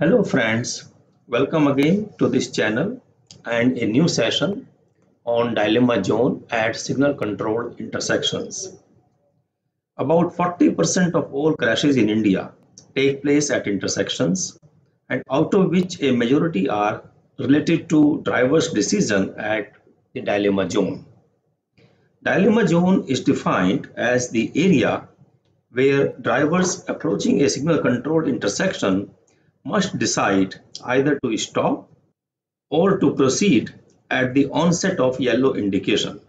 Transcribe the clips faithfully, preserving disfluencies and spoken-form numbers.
Hello friends, welcome again to this channel and a new session on dilemma zone at signal control intersections. About forty percent of all crashes in India take place at intersections, and out of which a majority are related to driver's decision at the dilemma zone. Dilemma zone is defined as the area where drivers approaching a signal control intersection must decide either to stop or to proceed at the onset of yellow indication.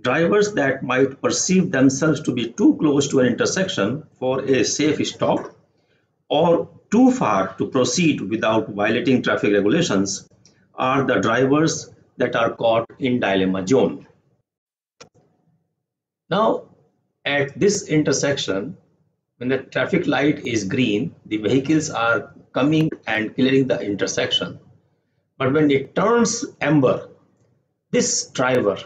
Drivers that might perceive themselves to be too close to an intersection for a safe stop or too far to proceed without violating traffic regulations are the drivers that are caught in dilemma zone. Now, at this intersection, when the traffic light is green, the vehicles are coming and clearing the intersection. But when it turns amber, this driver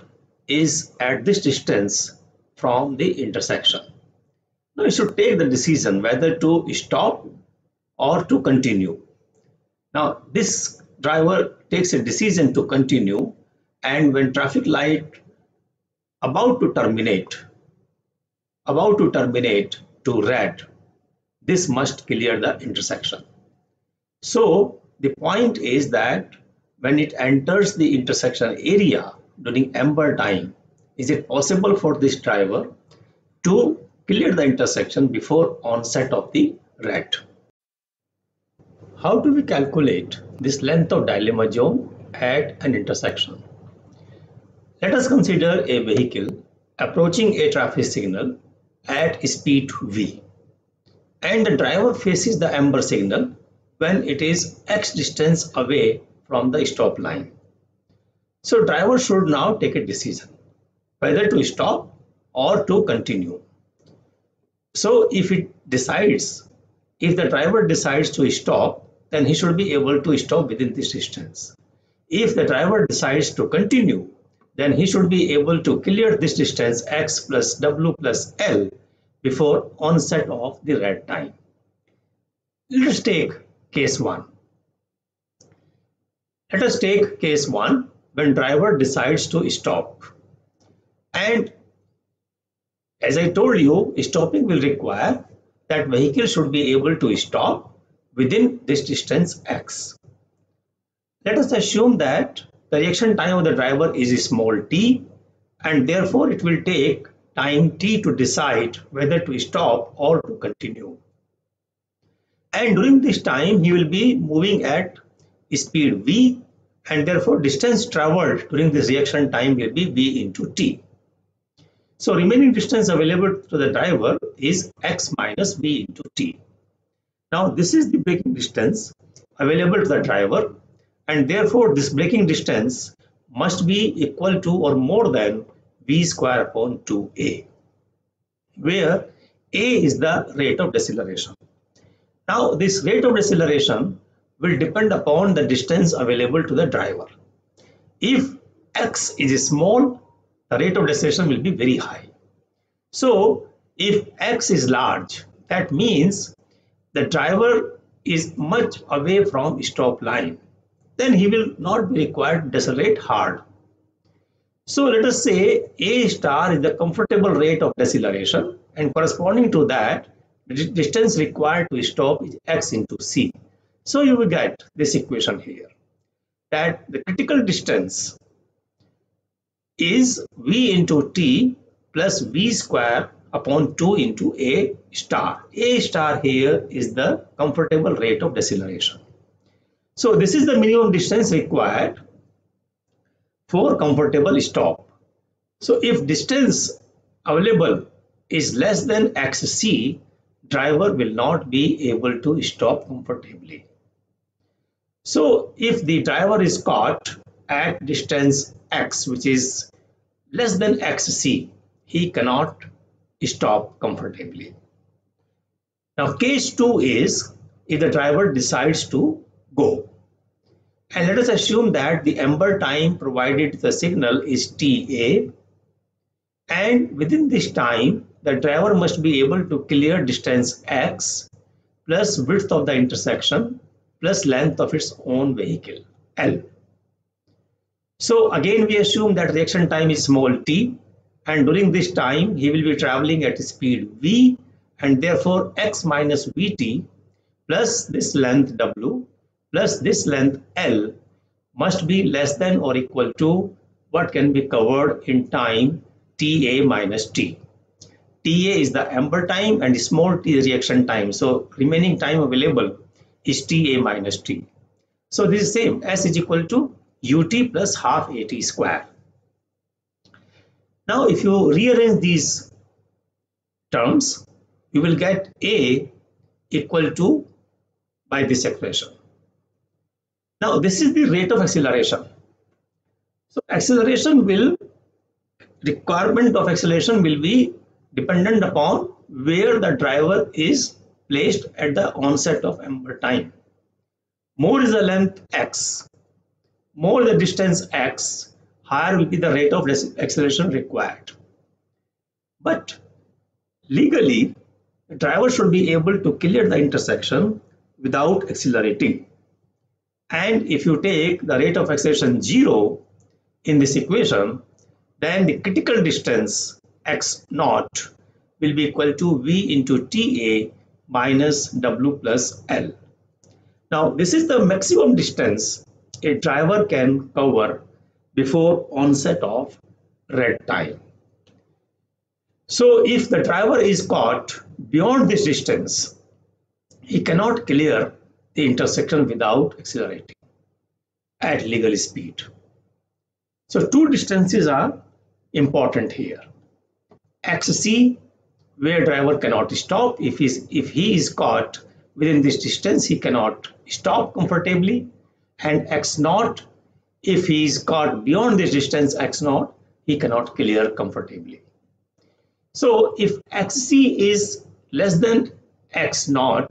is at this distance from the intersection. Now, you should take the decision whether to stop or to continue. Now, this driver takes a decision to continue, and when traffic light about to terminate, about to terminate, to red, this must clear the intersection. So the point is that when it enters the intersection area during amber time, is it possible for this driver to clear the intersection before onset of the red? How do we calculate this length of dilemma zone at an intersection? Let us consider a vehicle approaching a traffic signal at speed v, and the driver faces the amber signal when it is x distance away from the stop line. So driver should now take a decision whether to stop or to continue. So if it decides, if the driver decides to stop, then he should be able to stop within this distance. If the driver decides to continue, then he should be able to clear this distance x plus w plus l before onset of the red time. Let us take case one. Let us take case one when driver decides to stop. And as I told you, stopping will require that vehicle should be able to stop within this distance x. Let us assume that the reaction time of the driver is a small t, and therefore it will take time t to decide whether to stop or to continue. And during this time, he will be moving at speed v, and therefore distance traveled during this reaction time will be v into t. So remaining distance available to the driver is x minus v into t. Now this is the braking distance available to the driver, and therefore this braking distance must be equal to or more than v square upon two a, where a is the rate of deceleration. Now this rate of deceleration will depend upon the distance available to the driver. If x is small, the rate of deceleration will be very high. So if x is large, that means the driver is much away from stop line, then he will not be required to decelerate hard. So let us say A star is the comfortable rate of deceleration, and corresponding to that, the distance required to stop is x into c. So you will get this equation here, that the critical distance is v into t plus v square upon two into a star. A star here is the comfortable rate of deceleration. So this is the minimum distance required for comfortable stop. So if distance available is less than xc, driver will not be able to stop comfortably. So if the driver is caught at distance x, which is less than xc, he cannot stop comfortably. Now case two is if the driver decides to go. And let us assume that the amber time provided the signal is T A, and within this time the driver must be able to clear distance x plus width of the intersection plus length of its own vehicle L. So again we assume that reaction time is small t, and during this time he will be traveling at speed v, and therefore x minus vt plus this length w plus this length L must be less than or equal to what can be covered in time ta minus t. ta is the Amber time and small t is reaction time, so remaining time available is ta minus t. So this is same, s is equal to ut plus half at square. Now if you rearrange these terms, you will get a equal to by this expression. Now this is the rate of acceleration. So acceleration will, requirement of acceleration will be dependent upon where the driver is placed at the onset of amber time. More is the length x, more the distance x, higher will be the rate of acceleration required. But legally, the driver should be able to clear the intersection without accelerating. And if you take the rate of acceleration zero in this equation, then the critical distance x naught will be equal to v into ta minus w plus L. Now this is the maximum distance a driver can cover before onset of red time. So if the driver is caught beyond this distance, he cannot clear the intersection without accelerating at legal speed. So two distances are important here. X C, where driver cannot stop. If he is, if he is caught within this distance, he cannot stop comfortably. And X zero, if he is caught beyond this distance, X zero, he cannot clear comfortably. So if X C is less than X zero,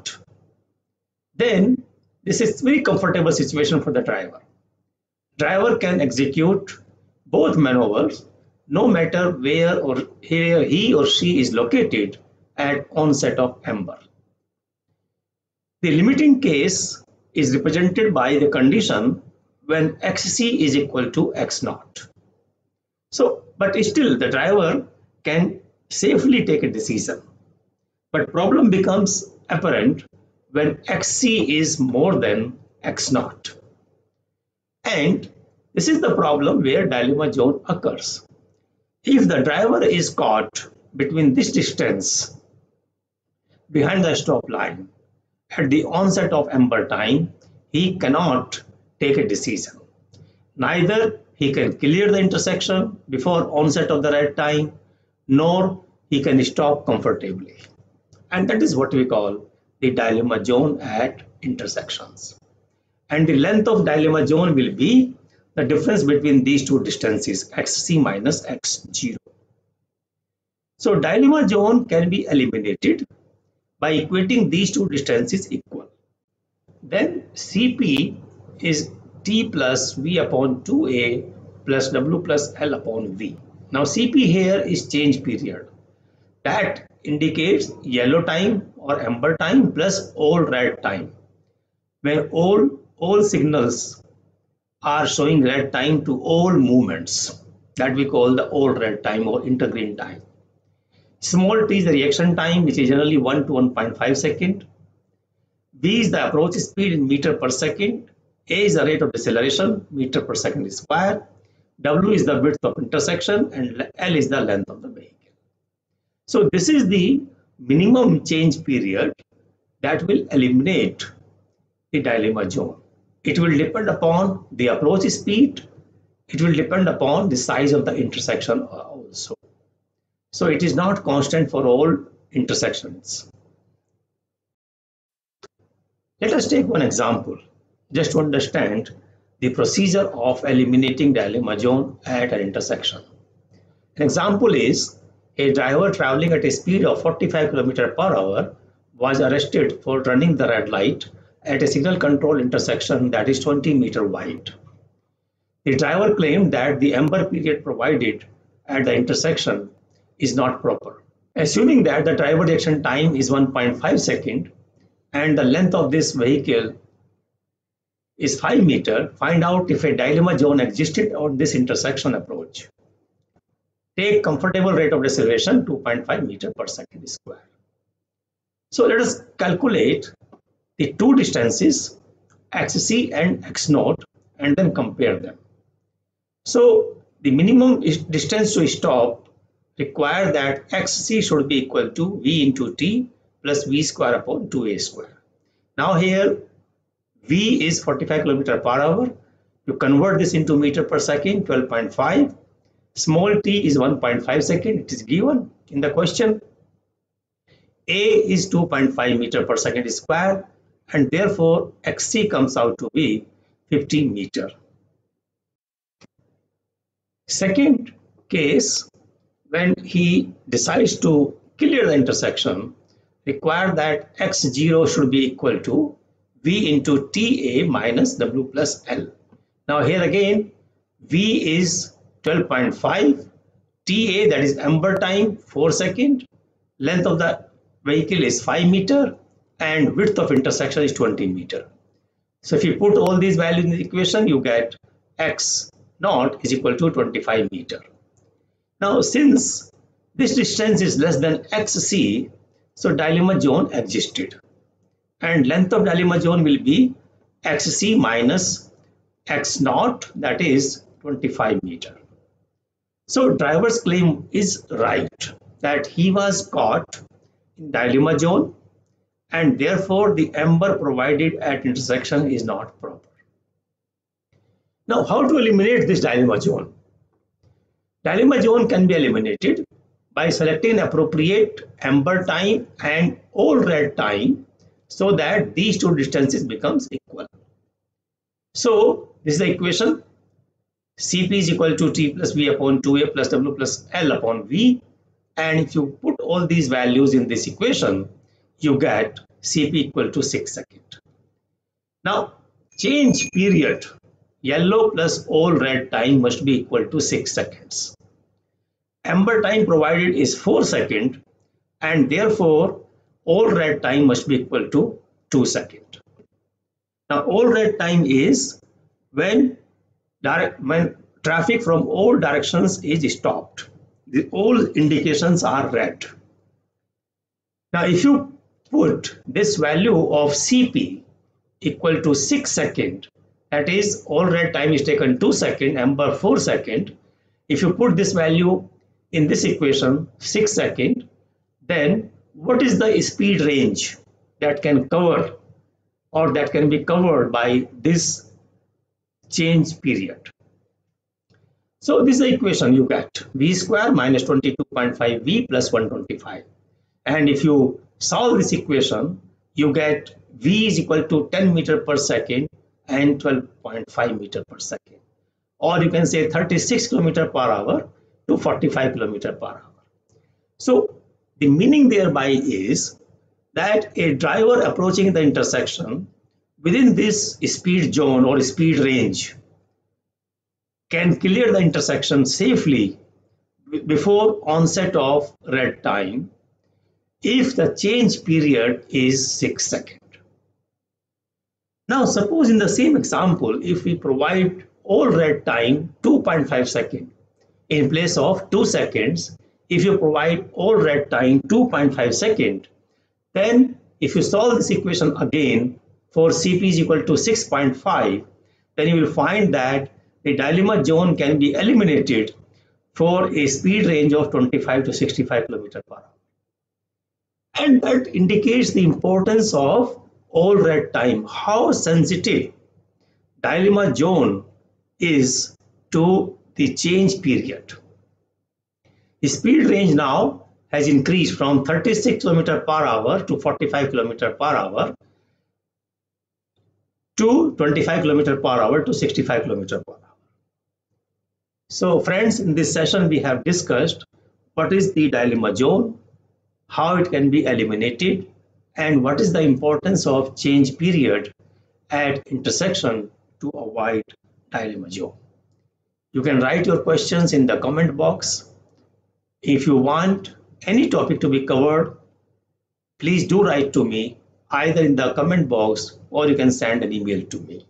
then this is very comfortable situation for the driver. Driver can execute both maneuvers no matter where or where he or she is located at onset of amber. The limiting case is represented by the condition when X C is equal to X zero. So, but still the driver can safely take a decision. But problem becomes apparent when X C is more than X zero. And this is the problem where dilemma zone occurs. If the driver is caught between this distance behind the stop line at the onset of amber time, he cannot take a decision. Neither he can clear the intersection before onset of the red time, nor he can stop comfortably. And that is what we call the dilemma zone at intersections. And the length of dilemma zone will be the difference between these two distances, X C minus X zero. So dilemma zone can be eliminated by equating these two distances equal. Then C P is T plus V upon two A plus W plus L upon V. Now C P here is change period. That indicates yellow time or amber time plus old red time, where all, all signals are showing red time to all movements. That we call the old red time or intergreen time. Small t is the reaction time, which is generally one to one point five seconds. V is the approach speed in meter per second. A is the rate of deceleration, meter per second square. W is the width of intersection and L is the length of the vehicle. So this is the minimum change period that will eliminate the dilemma zone. It will depend upon the approach speed. It will depend upon the size of the intersection also. So it is not constant for all intersections. Let us take one example just to understand the procedure of eliminating dilemma zone at an intersection. An example is a driver traveling at a speed of forty-five kilometers per hour was arrested for running the red light at a signal control intersection that is twenty meters wide. The driver claimed that the amber period provided at the intersection is not proper. Assuming that the driver reaction time is one point five seconds and the length of this vehicle is five meter, find out if a dilemma zone existed on this intersection approach. Take comfortable rate of deceleration two point five meter per second square. So let us calculate the two distances X C and X zero and then compare them. So the minimum distance to stop require that X C should be equal to V into T plus V square upon two A square. Now here V is forty-five kilometers per hour. You convert this into meter per second, twelve point five. Small t is one point five seconds, it is given in the question. A is two point five meter per second square, and therefore X C comes out to be fifty meter. Second case, when he decides to clear the intersection, require that X zero should be equal to V into T A minus W plus L. Now here again, V is twelve point five, T A, that is amber time, four seconds, length of the vehicle is five meter, and width of intersection is twenty meter. So if you put all these values in the equation, you get X naught is equal to twenty-five meter. Now since this distance is less than X C, so dilemma zone existed, and length of dilemma zone will be X C minus X naught, that is twenty-five meter. So driver's claim is right that he was caught in dilemma zone, and therefore the amber provided at intersection is not proper. Now how to eliminate this dilemma zone? Dilemma zone can be eliminated by selecting appropriate amber time and all red time, so that these two distances becomes equal. So this is the equation. Cp is equal to T plus V upon two A plus W plus L upon V, and if you put all these values in this equation, you get Cp equal to six seconds. Now change period, yellow plus all red time must be equal to six seconds. Amber time provided is four seconds, and therefore all red time must be equal to two seconds. Now all red time is when Direct, when traffic from all directions is stopped. The all indications are red. Now if you put this value of Cp equal to six seconds, that is all red time is taken two seconds, amber four seconds. If you put this value in this equation six seconds, then what is the speed range that can cover or that can be covered by this change period? So this is the equation you get, V square minus twenty-two point five V plus one twenty-five. And if you solve this equation, you get V is equal to ten meter per second and twelve point five meter per second, or you can say thirty-six kilometers per hour to forty-five kilometers per hour. So the meaning thereby is that a driver approaching the intersection within this speed zone or speed range can clear the intersection safely before onset of red time if the change period is six seconds. Now suppose in the same example, if we provide all red time two point five seconds in place of two seconds, if you provide all red time two point five seconds, then if you solve this equation again for Cp is equal to six point five, then you will find that the dilemma zone can be eliminated for a speed range of twenty-five to sixty-five kilometers per hour. And that indicates the importance of all red time, how sensitive dilemma zone is to the change period. The speed range now has increased from thirty-six kilometers per hour to forty-five kilometers per hour. To twenty-five kilometers per hour to sixty-five kilometers per hour. So friends, in this session we have discussed what is the dilemma zone, how it can be eliminated, and what is the importance of change period at intersection to avoid dilemma zone. You can write your questions in the comment box. If you want any topic to be covered, please do write to me either in the comment box, or you can send an email to me.